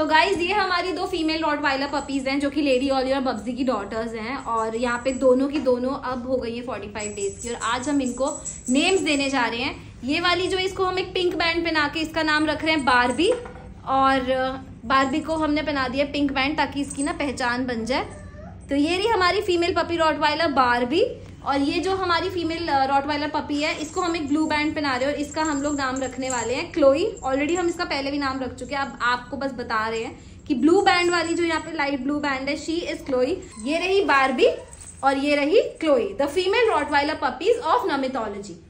तो गाइज ये हमारी दो फीमेल रॉटवाइलर पपीज हैं जो कि लेडी ऑली और बब्जी की डॉटर्स हैं, और यहाँ पे दोनों की दोनों अब हो गई है 45 डेज की, और आज हम इनको नेम्स देने जा रहे हैं। ये वाली जो, इसको हम एक पिंक बैंड पहना के इसका नाम रख रहे हैं बार्बी, और बार्बी को हमने पहना दिया पिंक बैंड ताकि इसकी ना पहचान बन जाए। तो ये रही हमारी फीमेल पपी रॉटवाइलर बार्बी, और ये जो हमारी फीमेल रॉटवाइलर पपी है इसको हम एक ब्लू बैंड पहना रहे हैं और इसका हम लोग नाम रखने वाले हैं क्लोई। ऑलरेडी हम इसका पहले भी नाम रख चुके हैं, अब आपको बस बता रहे हैं कि ब्लू बैंड वाली जो यहाँ पे लाइट ब्लू बैंड है शी इज क्लोई। ये रही बार्बी और ये रही Chloe, the female Rottweiler puppies of न्यूमेटोलॉजी।